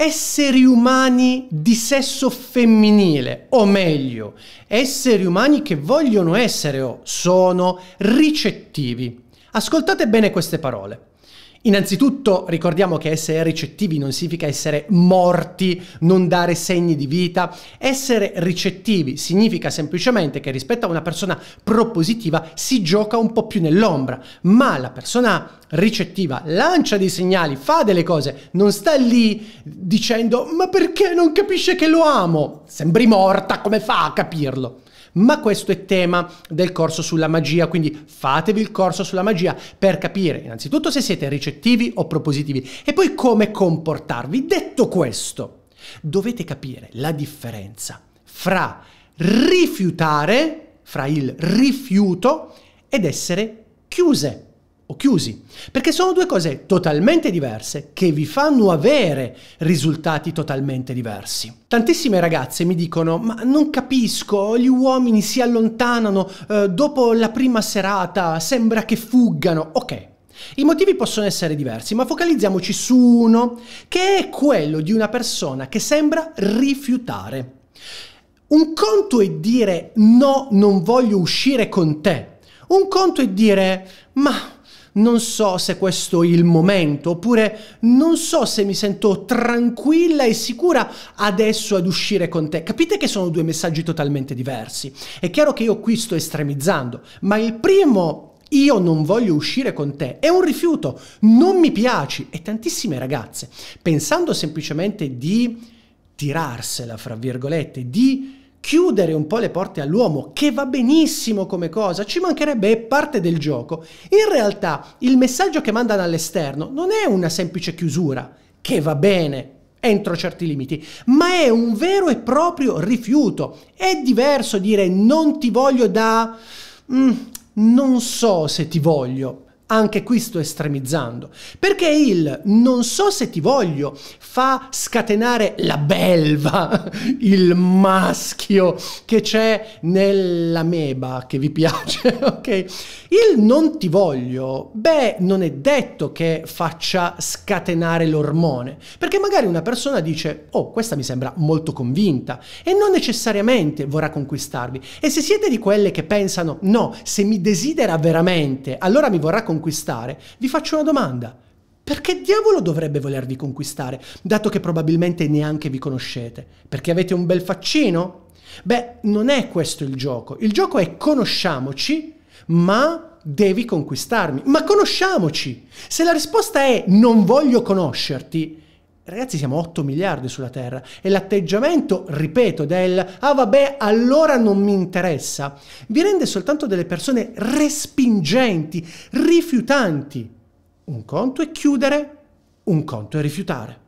esseri umani di sesso femminile, o meglio, esseri umani che vogliono essere o sono ricettivi. Ascoltate bene queste parole. Innanzitutto ricordiamo che essere ricettivi non significa essere morti, non dare segni di vita. Essere ricettivi significa semplicemente che rispetto a una persona propositiva si gioca un po' più nell'ombra, ma la persona ricettiva lancia dei segnali, fa delle cose, non sta lì dicendo ma perché non capisce che lo amo? Sembri morta, come fa a capirlo? Ma questo è tema del corso sulla magia, quindi fatevi il corso sulla magia per capire innanzitutto se siete ricettivi o propositivi e poi come comportarvi. Detto questo, dovete capire la differenza fra rifiutare, fra il rifiuto ed essere chiuse o chiusi, perché sono due cose totalmente diverse che vi fanno avere risultati totalmente diversi. Tantissime ragazze mi dicono ma non capisco, gli uomini si allontanano dopo la prima serata, sembra che fuggano. Ok, i motivi possono essere diversi, ma focalizziamoci su uno, che è quello di una persona che sembra rifiutare. Un conto è dire no, non voglio uscire con te, un conto è dire ma non so se questo è il momento, oppure non so se mi sento tranquilla e sicura adesso ad uscire con te. Capite che sono due messaggi totalmente diversi. È chiaro che io qui sto estremizzando, ma il primo io non voglio uscire con te è un rifiuto, non mi piaci. E tantissime ragazze, pensando semplicemente di tirarsela, fra virgolette, di chiudere un po' le porte all'uomo, che va benissimo come cosa, ci mancherebbe, è parte del gioco. In realtà il messaggio che mandano all'esterno non è una semplice chiusura, che va bene entro certi limiti, ma è un vero e proprio rifiuto. È diverso dire non ti voglio da non so se ti voglio. Anche qui sto estremizzando, perché il non so se ti voglio fa scatenare la belva, il maschio che c'è nell'ameba che vi piace, ok? Il non ti voglio, beh, non è detto che faccia scatenare l'ormone, perché magari una persona dice oh, questa mi sembra molto convinta e non necessariamente vorrà conquistarvi. E se siete di quelle che pensano no, se mi desidera veramente allora mi vorrà conquistare, vi faccio una domanda: perché diavolo dovrebbe volervi conquistare, dato che probabilmente neanche vi conoscete? Perché avete un bel faccino? Beh, non è questo il gioco. Il gioco è conosciamoci, ma devi conquistarmi. Ma conosciamoci! Se la risposta è non voglio conoscerti, ragazzi, siamo 8 miliardi sulla Terra e l'atteggiamento, ripeto, del ah vabbè allora non mi interessa, vi rende soltanto delle persone respingenti, rifiutanti. Un conto è chiudere, un conto è rifiutare.